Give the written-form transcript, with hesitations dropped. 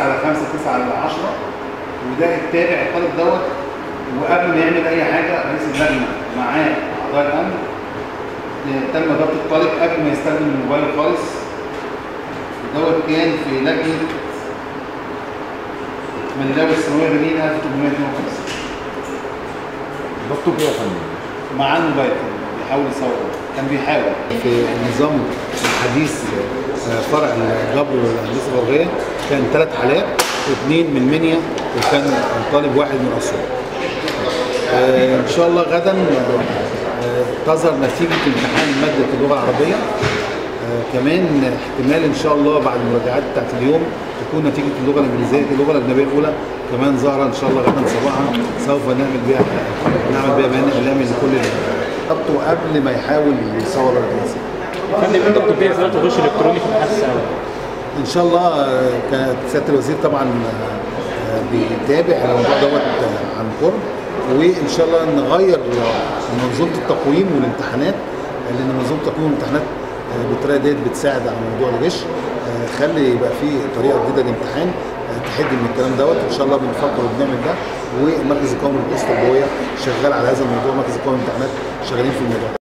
9/5 9/10 وده التابع الطالب دوت. وقبل ما يعمل اي حاجه رئيس اللجنه معاه اعضاء الامن تم ضبط الطالب قبل ما يستخدم الموبايل خالص. دوت كان في لجنه من دولة الثانويه بنين 1852 ضبطه كده يا فندم مع الموبايل بيحاول يصور كان بيحاول. في النظام الحديث فرع الجبر والهندسه الغربيه كان 3 حالات و2 من المنيا وكان طالب واحد من أسوان. ان شاء الله غدا تظهر نتيجه امتحان ماده اللغه العربيه. كمان احتمال ان شاء الله بعد المراجعات بتاعت اليوم تكون نتيجه اللغه الانجليزيه اللغه الاجنبيه الاولى كمان ظاهره ان شاء الله غدا صباحا. سوف نعمل بيها بيان اعلامي لكل ضبطه قبل ما يحاول يصور الجنسي. فندم الضبط بيه ازاله غش الكتروني في الحادثه ان شاء الله. سياده الوزير طبعا بيتابع الموضوع دوت عن قرب وان شاء الله نغير منظومه التقويم والامتحانات لان منظومه التقويم والامتحانات بالطريقه ديت بتساعد على موضوع الغش. خلي يبقى في طريقه جديده للامتحان تحد من الكلام دوت. ان شاء الله بنفكر وبنعمل ده والمركز القومي للبحوث التربويه شغال على هذا الموضوع. المركز القومي للامتحانات شغالين في الموضوع.